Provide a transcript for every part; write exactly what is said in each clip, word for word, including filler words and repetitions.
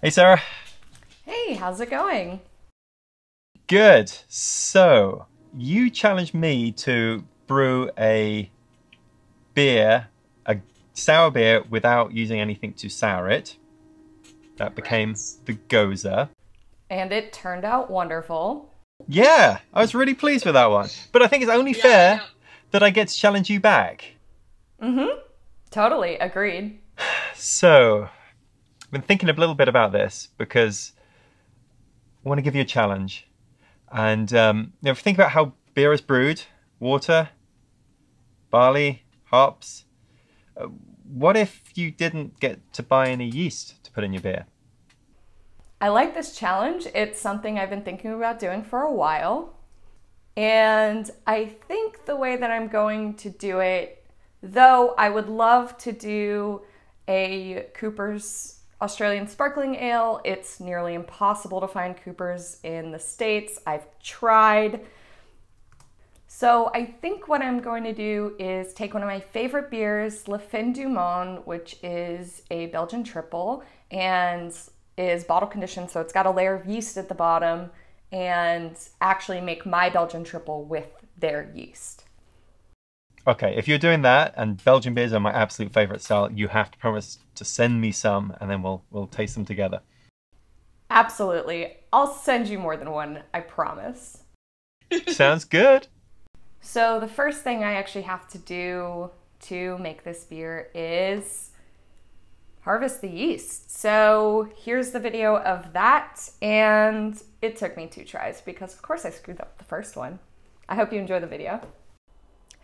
Hey, Sarah. Hey, how's it going? Good. So, you challenged me to brew a beer, a sour beer, without using anything to sour it. That became the Gozer. And it turned out wonderful. Yeah, I was really pleased with that one. But I think it's only yeah, fair yeah. that I get to challenge you back. Mm-hmm. Totally. Agreed. So, I've been thinking a little bit about this because I want to give you a challenge. And um, you know, if you think about how beer is brewed, water, barley, hops, uh, what if you didn't get to buy any yeast to put in your beer? I like this challenge. It's something I've been thinking about doing for a while. And I think the way that I'm going to do it, though I would love to do a Coopers Australian Sparkling Ale. It's nearly impossible to find Coopers in the States. I've tried. So I think what I'm going to do is take one of my favorite beers, La Fin du Monde, which is a Belgian triple, and is bottle conditioned, so it's got a layer of yeast at the bottom, and actually make my Belgian triple with their yeast. Okay, if you're doing that, and Belgian beers are my absolute favorite style, you have to promise to send me some, and then we'll we'll taste them together. Absolutely. I'll send you more than one, I promise. Sounds good. So the first thing I actually have to do to make this beer is harvest the yeast. So here's the video of that, and it took me two tries because of course I screwed up the first one. I hope you enjoy the video.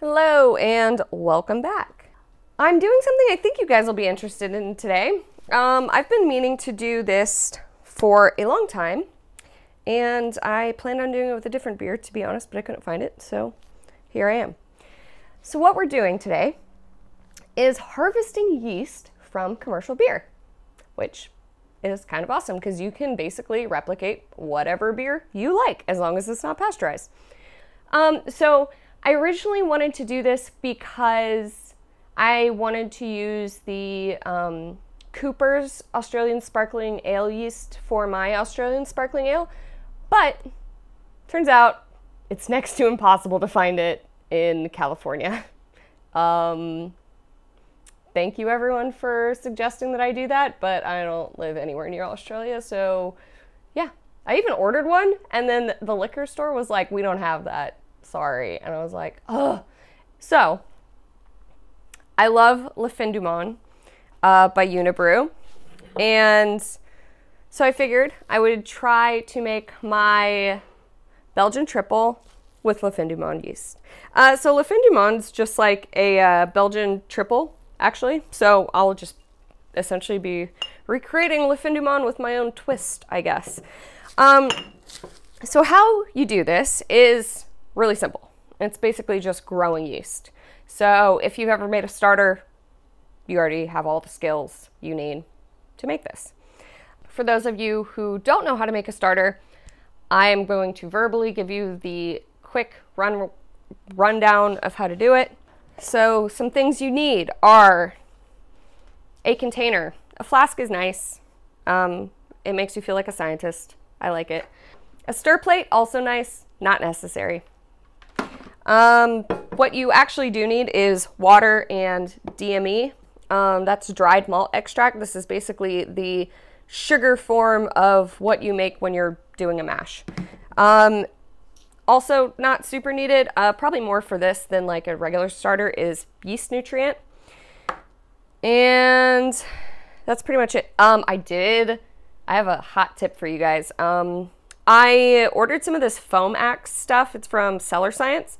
Hello and welcome back. I'm doing something I think you guys will be interested in today. Um, I've been meaning to do this for a long time, and I planned on doing it with a different beer, to be honest, but I couldn't find it, so here I am. So what we're doing today is harvesting yeast from commercial beer, which is kind of awesome because you can basically replicate whatever beer you like as long as it's not pasteurized. Um, so I originally wanted to do this because I wanted to use the um, Coopers Australian Sparkling Ale yeast for my Australian Sparkling Ale, but turns out it's next to impossible to find it in California. um, Thank you everyone for suggesting that I do that, but I don't live anywhere near Australia, so yeah. I even ordered one, and then the liquor store was like, we don't have that, sorry. And I was like, ugh. So, I love La Fin du Monde uh, by Unibrew, and so I figured I would try to make my Belgian triple with La Fin du Monde yeast. Uh, so La Fin du Monde's just like a uh, Belgian triple, actually, so I'll just essentially be recreating La Fin du Monde with my own twist, I guess. Um, so how you do this is really simple. It's basically just growing yeast. So if you've ever made a starter, you already have all the skills you need to make this. For those of you who don't know how to make a starter, I am going to verbally give you the quick run rundown of how to do it. So some things you need are a container. A flask is nice. Um, it makes you feel like a scientist. I like it. A stir plate, also nice, not necessary. Um, what you actually do need is water and D M E. Um, that's dried malt extract. This is basically the sugar form of what you make when you're doing a mash. Um, Also, not super needed, uh, probably more for this than like a regular starter, is yeast nutrient. And that's pretty much it. Um, I did, I have a hot tip for you guys. Um, I ordered some of this Foamax stuff. It's from Cellar Science.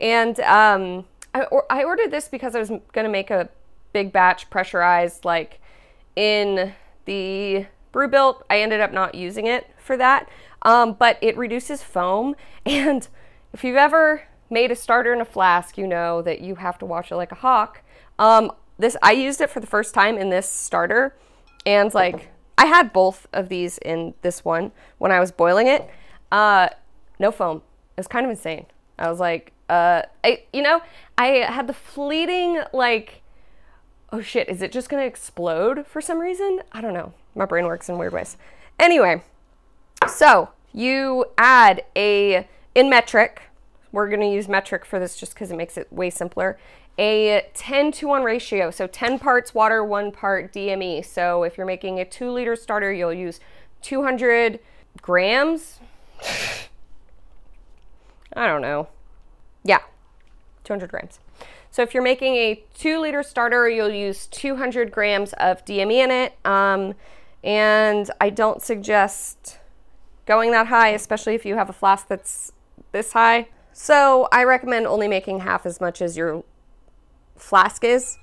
And um, I, or, I ordered this because I was gonna make a big batch pressurized like in the brew built. I ended up not using it for that. Um, but it reduces foam, and if you've ever made a starter in a flask, you know that you have to watch it like a hawk. Um, this I used it for the first time in this starter, and like I had both of these in this one when I was boiling it. Uh, no foam. It was kind of insane. I was like, uh, I, you know, I had the fleeting like, oh shit, is it just gonna explode for some reason? I don't know. My brain works in weird ways. Anyway, so you add a, in metric, we're gonna use metric for this just because it makes it way simpler, a ten to one ratio. So ten parts water, one part D M E. So if you're making a two liter starter, you'll use two hundred grams. I don't know. Yeah, two hundred grams. So if you're making a two liter starter, you'll use two hundred grams of D M E in it. Um, and I don't suggest going that high, especially if you have a flask that's this high. So I recommend only making half as much as your flask is.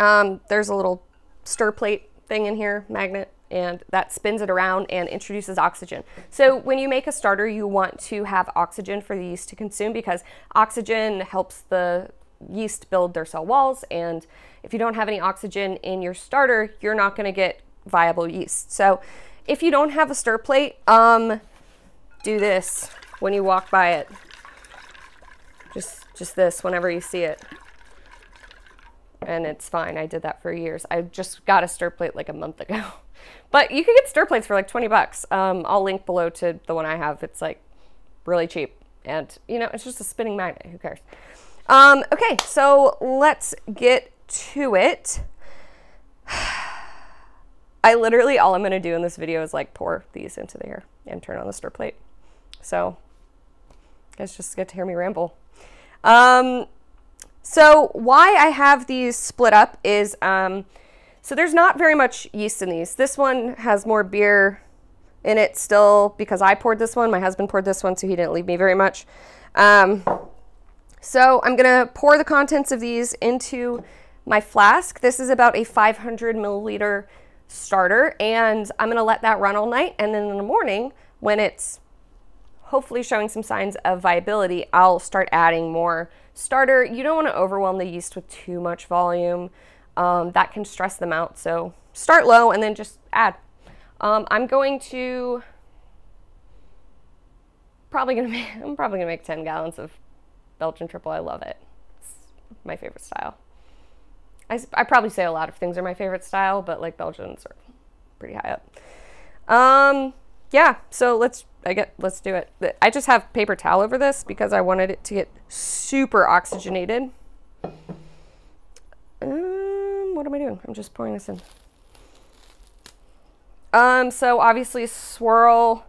Um, there's a little stir plate thing in here, magnet, and that spins it around and introduces oxygen. So when you make a starter, you want to have oxygen for the yeast to consume, because oxygen helps the yeast build their cell walls. And if you don't have any oxygen in your starter, you're not gonna get viable yeast. So if you don't have a stir plate, um, do this when you walk by it. Just, just this whenever you see it. And it's fine. I did that for years. I just got a stir plate like a month ago. But you can get stir plates for like twenty bucks. Um, I'll link below to the one I have. It's like really cheap. And you know, it's just a spinning magnet, who cares? Um, okay, so let's get to it. I literally, all I'm gonna do in this video is like pour these into the air and turn on the stir plate. So you guys just get to hear me ramble. Um, so why I have these split up is, um, so there's not very much yeast in these. This one has more beer in it still because I poured this one. My husband poured this one, so he didn't leave me very much. Um, so I'm gonna pour the contents of these into my flask. This is about a five hundred milliliter starter, and I'm gonna let that run all night. And then in the morning, when it's hopefully showing some signs of viability, I'll start adding more starter. You don't wanna overwhelm the yeast with too much volume. Um, that can stress them out. So start low and then just add. Um, I'm going to probably gonna make, I'm probably gonna make ten gallons of Belgian triple. I love it. It's my favorite style. I, I probably say a lot of things are my favorite style, but like Belgians are pretty high up. Um, yeah, so let's, I get, let's do it. I just have paper towel over this because I wanted it to get super oxygenated. Um, What am I doing? I'm just pouring this in. Um, so obviously swirl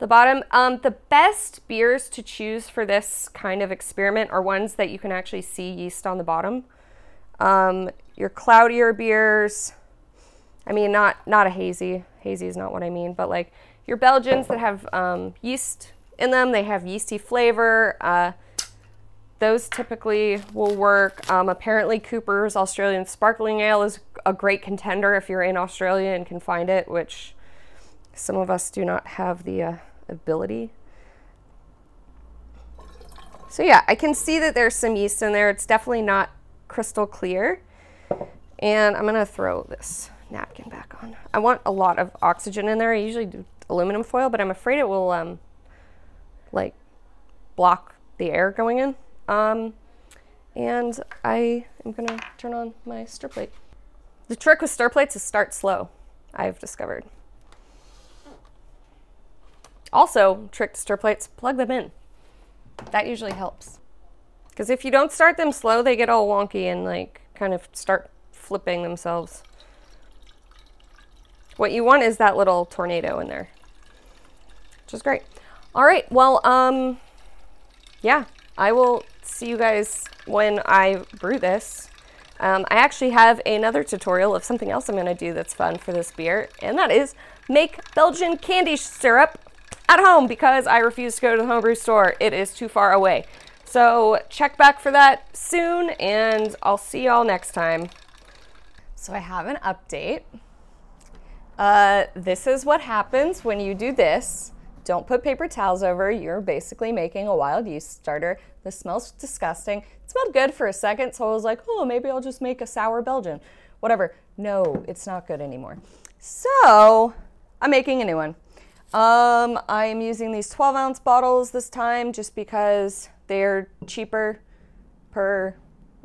the bottom. Um, the best beers to choose for this kind of experiment are ones that you can actually see yeast on the bottom. Um, your cloudier beers, I mean, not, not a hazy, hazy is not what I mean, but like your Belgians that have um, yeast in them, they have yeasty flavor. Uh, Those typically will work. Um, apparently Coopers Australian Sparkling Ale is a great contender if you're in Australia and can find it, which some of us do not have the uh, ability. So yeah, I can see that there's some yeast in there. It's definitely not crystal clear. And I'm gonna throw this napkin back on. I want a lot of oxygen in there. I usually do aluminum foil, but I'm afraid it will um, like block the air going in. Um, and I am going to turn on my stir plate. The trick with stir plates is start slow, I've discovered. Also, trick to stir plates, plug them in. That usually helps. Because if you don't start them slow, they get all wonky and like kind of start flipping themselves. What you want is that little tornado in there, which is great. All right. Well, um, yeah, I will see you guys when I brew this. Um, I actually have another tutorial of something else I'm gonna do that's fun for this beer, and that is make Belgian candy syrup at home because I refuse to go to the homebrew store. It is too far away. So check back for that soon, and I'll see y'all next time. So I have an update. Uh, this is what happens when you do this. Don't put paper towels over. You're basically making a wild yeast starter. This smells disgusting. It smelled good for a second, so I was like, oh, maybe I'll just make a sour Belgian. Whatever. No, it's not good anymore. So I'm making a new one. Um, I'm using these twelve ounce bottles this time just because they're cheaper per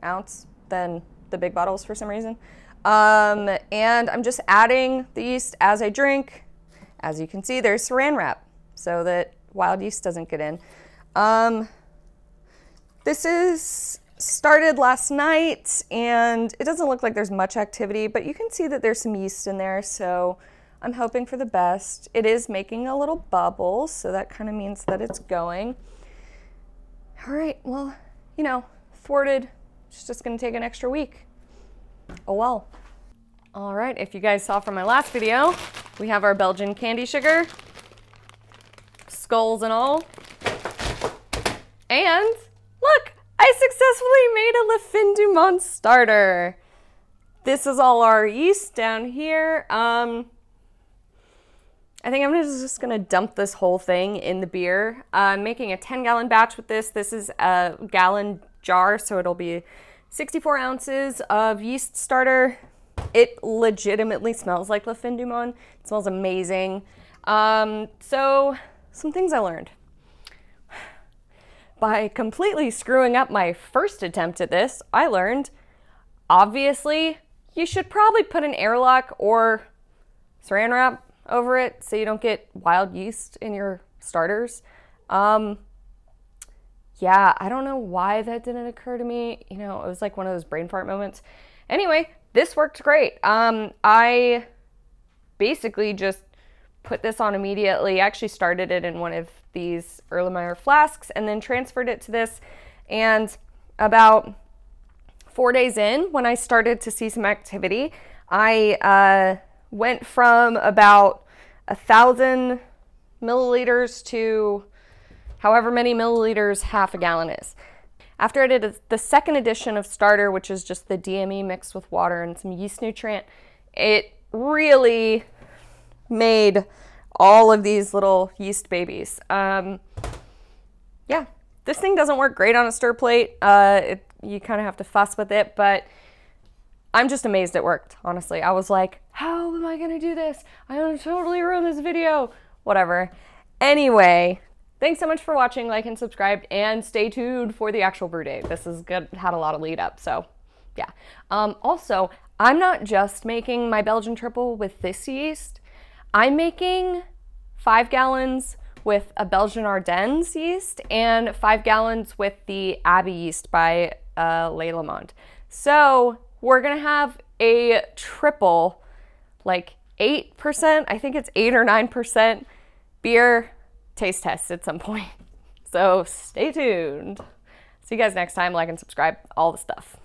ounce than the big bottles for some reason. Um, and I'm just adding the yeast as I drink. As you can see, there's saran wrap so that wild yeast doesn't get in. Um, this is started last night, and it doesn't look like there's much activity, but you can see that there's some yeast in there, so I'm hoping for the best. It is making a little bubble, so that kind of means that it's going. All right, well, you know, thwarted. It's just gonna take an extra week. Oh well. All right, if you guys saw from my last video, we have our Belgian candy sugar, skulls and all. And look, I successfully made a La Fin du Monde starter. This is all our yeast down here. Um, I think I'm just gonna dump this whole thing in the beer. Uh, I'm making a ten gallon batch with this. This is a gallon jar, so it'll be sixty-four ounces of yeast starter. It legitimately smells like La Fin du Monde. It smells amazing. Um, so some things I learned. By completely screwing up my first attempt at this, I learned, obviously, you should probably put an airlock or saran wrap over it so you don't get wild yeast in your starters. Um, yeah, I don't know why that didn't occur to me. You know, it was like one of those brain fart moments. Anyway, this worked great. Um, I basically just put this on immediately. I actually started it in one of these Erlenmeyer flasks and then transferred it to this. And about four days in, when I started to see some activity, I uh, went from about a thousand milliliters to however many milliliters half a gallon is. After I did the second edition of starter, which is just the D M E mixed with water and some yeast nutrient, it really made all of these little yeast babies. Um, yeah, this thing doesn't work great on a stir plate. Uh, it, you kind of have to fuss with it, but I'm just amazed it worked, honestly. I was like, how am I gonna do this? I'm gonna totally ruin this video, whatever. Anyway, thanks so much for watching, like and subscribe, and stay tuned for the actual brew day. This is good, had a lot of lead up, so yeah. Um, also, I'm not just making my Belgian triple with this yeast. I'm making five gallons with a Belgian Ardennes yeast and five gallons with the Abbey yeast by uh, Le Lamond. So we're gonna have a triple, like eight percent, I think it's eight or nine percent beer taste test at some point. So stay tuned. See you guys next time. Like and subscribe, all the stuff.